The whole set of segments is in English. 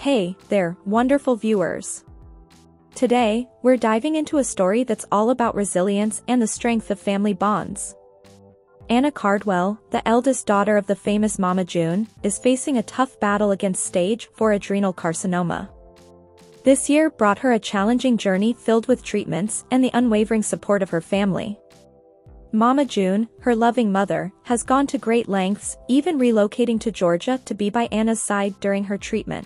Hey there, wonderful viewers. Today, we're diving into a story that's all about resilience and the strength of family bonds. Anna Cardwell, the eldest daughter of the famous Mama June, is facing a tough battle against stage 4 adrenal carcinoma. This year brought her a challenging journey filled with treatments and the unwavering support of her family. Mama June, her loving mother, has gone to great lengths, even relocating to Georgia to be by Anna's side during her treatment.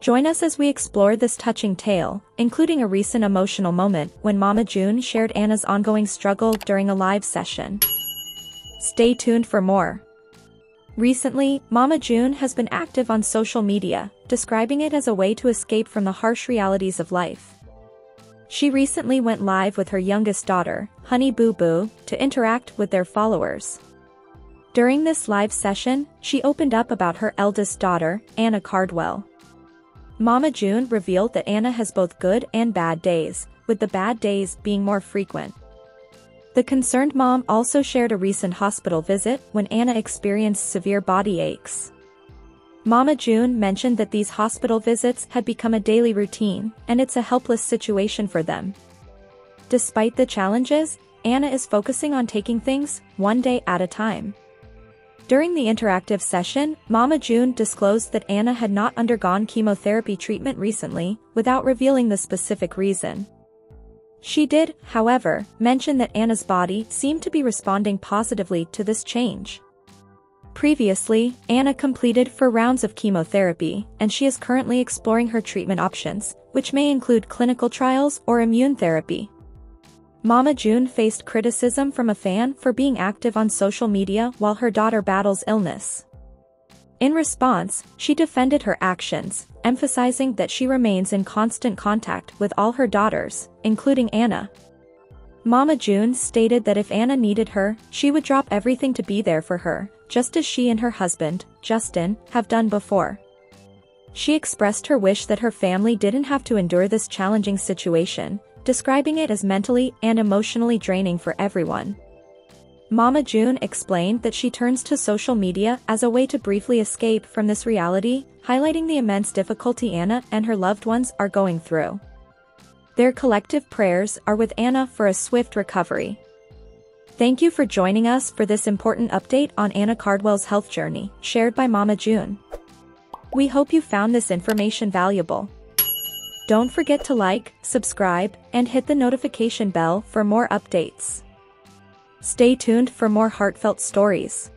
Join us as we explore this touching tale, including a recent emotional moment when Mama June shared Anna's ongoing struggle during a live session. Stay tuned for more. Recently, Mama June has been active on social media, describing it as a way to escape from the harsh realities of life. She recently went live with her youngest daughter, Honey Boo Boo, to interact with their followers. During this live session, she opened up about her eldest daughter, Anna Cardwell. Mama June revealed that Anna has both good and bad days, with the bad days being more frequent. The concerned mom also shared a recent hospital visit when Anna experienced severe body aches. Mama June mentioned that these hospital visits had become a daily routine, and it's a helpless situation for them. Despite the challenges, Anna is focusing on taking things one day at a time. During the interactive session, Mama June disclosed that Anna had not undergone chemotherapy treatment recently, without revealing the specific reason. She did, however, mention that Anna's body seemed to be responding positively to this change. Previously, Anna completed 4 rounds of chemotherapy, and she is currently exploring her treatment options, which may include clinical trials or immune therapy. Mama June faced criticism from a fan for being active on social media while her daughter battles illness. In response, she defended her actions, emphasizing that she remains in constant contact with all her daughters, including Anna. Mama June stated that if Anna needed her, she would drop everything to be there for her, just as she and her husband, Justin, have done before. She expressed her wish that her family didn't have to endure this challenging situation, describing it as mentally and emotionally draining for everyone. Mama June explained that she turns to social media as a way to briefly escape from this reality, highlighting the immense difficulty Anna and her loved ones are going through. Their collective prayers are with Anna for a swift recovery. Thank you for joining us for this important update on Anna Cardwell's health journey, shared by Mama June. We hope you found this information valuable. Don't forget to like, subscribe, and hit the notification bell for more updates. Stay tuned for more heartfelt stories.